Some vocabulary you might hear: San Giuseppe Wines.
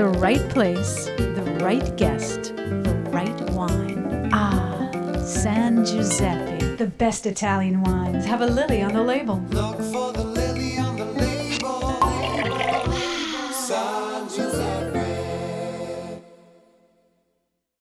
The right place, the right guest, the right wine. Ah, San Giuseppe, the best Italian wines. Have a lily on the label.